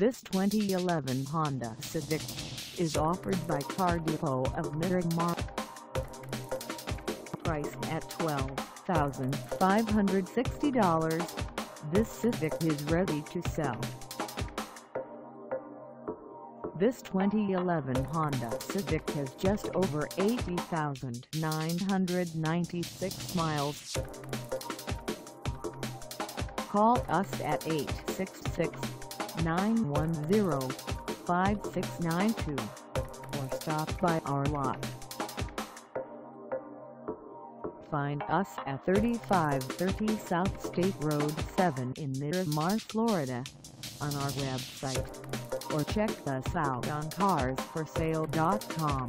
This 2011 Honda Civic is offered by Car Depot of Miramar. Priced at $12,560, this Civic is ready to sell. This 2011 Honda Civic has just over 80,996 miles. Call us at 866-910-5692 or stop by our lot. Find us at 3530 South State Road 7 in Miramar, Florida, on our website, or check us out on carsforsale.com.